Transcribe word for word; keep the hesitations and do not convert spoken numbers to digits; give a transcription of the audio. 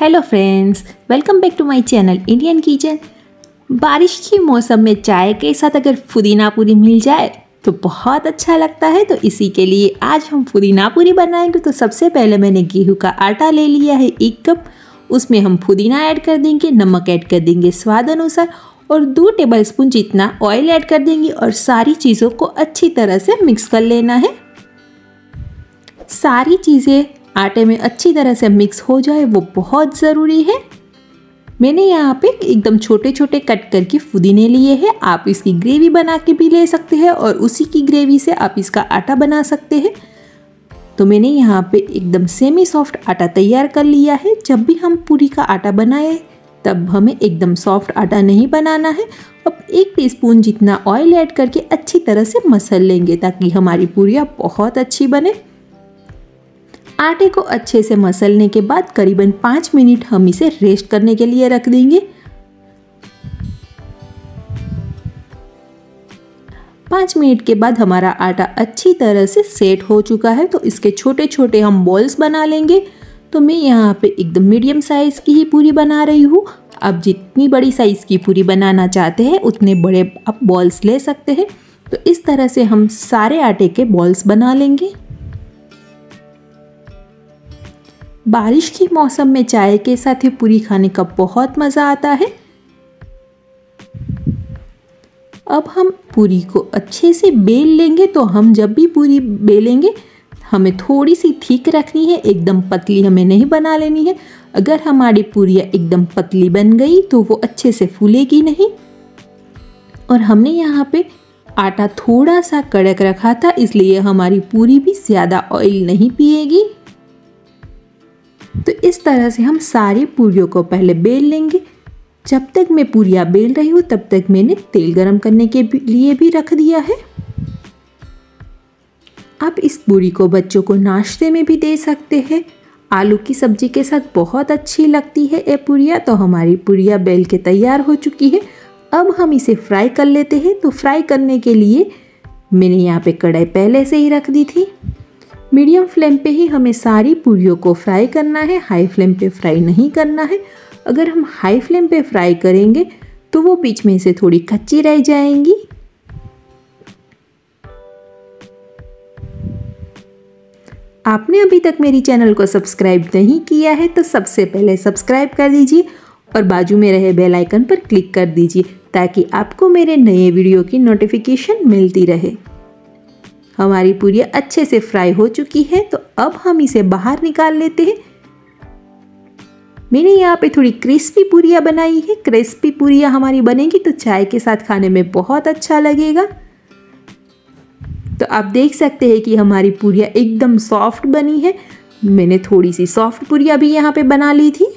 Hello friends, welcome back to my channel Indian kitchen. बारिश के मौसम में चाय के साथ अगर पुदीना पूरी मिल जाए तो बहुत अच्छा लगता है। तो इसी के लिए आज हम पुदीना पूरी बनाएंगे। तो सबसे पहले मैंने गेहूं का आटा ले लिया है एक कप। उसमें हम पुदीना ऐड कर देंगे, नमक ऐड कर देंगे स्वाद अनुसार और दो टेबल स्पून जितना ऑयल ऐड कर देंगे और सारी चीज़ों को अच्छी तरह से मिक्स कर लेना है। सारी चीज़ें आटे में अच्छी तरह से मिक्स हो जाए वो बहुत ज़रूरी है। मैंने यहाँ पे एकदम छोटे छोटे कट करके पुदीने लिए हैं। आप इसकी ग्रेवी बना के भी ले सकते हैं और उसी की ग्रेवी से आप इसका आटा बना सकते हैं। तो मैंने यहाँ पे एकदम सेमी सॉफ्ट आटा तैयार कर लिया है। जब भी हम पूरी का आटा बनाए तब हमें एकदम सॉफ्ट आटा नहीं बनाना है। अब एक टीस्पून जितना ऑयल ऐड करके अच्छी तरह से मसल लेंगे ताकि हमारी पूरियाँ बहुत अच्छी बने। आटे को अच्छे से मसलने के बाद करीबन पाँच मिनट हम इसे रेस्ट करने के लिए रख देंगे। पाँच मिनट के बाद हमारा आटा अच्छी तरह से सेट हो चुका है। तो इसके छोटे छोटे हम बॉल्स बना लेंगे। तो मैं यहाँ पे एकदम मीडियम साइज़ की ही पूरी बना रही हूँ। आप जितनी बड़ी साइज़ की पूरी बनाना चाहते हैं उतने बड़े आप बॉल्स ले सकते हैं। तो इस तरह से हम सारे आटे के बॉल्स बना लेंगे। बारिश के मौसम में चाय के साथ ही पूरी खाने का बहुत मज़ा आता है। अब हम पूरी को अच्छे से बेल लेंगे। तो हम जब भी पूरी बेलेंगे हमें थोड़ी सी ठीक रखनी है, एकदम पतली हमें नहीं बना लेनी है। अगर हमारी पूरी एकदम पतली बन गई तो वो अच्छे से फूलेगी नहीं। और हमने यहाँ पे आटा थोड़ा सा कड़क रखा था इसलिए हमारी पूरी भी ज़्यादा ऑयल नहीं पिएगी। तो इस तरह से हम सारी पूरियों को पहले बेल लेंगे। जब तक मैं पूरियाँ बेल रही हूँ तब तक मैंने तेल गरम करने के लिए भी रख दिया है। आप इस पूरी को बच्चों को नाश्ते में भी दे सकते हैं। आलू की सब्जी के साथ बहुत अच्छी लगती है ये पूरियाँ। तो हमारी पूरियाँ बेल के तैयार हो चुकी है। अब हम इसे फ्राई कर लेते हैं। तो फ्राई करने के लिए मैंने यहाँ पे कढ़ाई पहले से ही रख दी थी। मीडियम फ्लेम पे ही हमें सारी पूरियों को फ्राई करना है, हाई फ्लेम पे फ्राई नहीं करना है। अगर हम हाई फ्लेम पे फ्राई करेंगे तो वो बीच में से थोड़ी कच्ची रह जाएंगी। आपने अभी तक मेरी चैनल को सब्सक्राइब नहीं किया है तो सबसे पहले सब्सक्राइब कर दीजिए और बाजू में रहे बेल आइकन पर क्लिक कर दीजिए ताकि आपको मेरे नए वीडियो की नोटिफिकेशन मिलती रहे। हमारी पूरी अच्छे से फ्राई हो चुकी है। तो अब हम इसे बाहर निकाल लेते हैं। मैंने यहाँ पे थोड़ी क्रिस्पी पूरियाँ बनाई है। क्रिस्पी पूरियाँ हमारी बनेगी तो चाय के साथ खाने में बहुत अच्छा लगेगा। तो आप देख सकते हैं कि हमारी पूरियाँ एकदम सॉफ्ट बनी है। मैंने थोड़ी सी सॉफ्ट पूरियाँ भी यहाँ पे बना ली थी।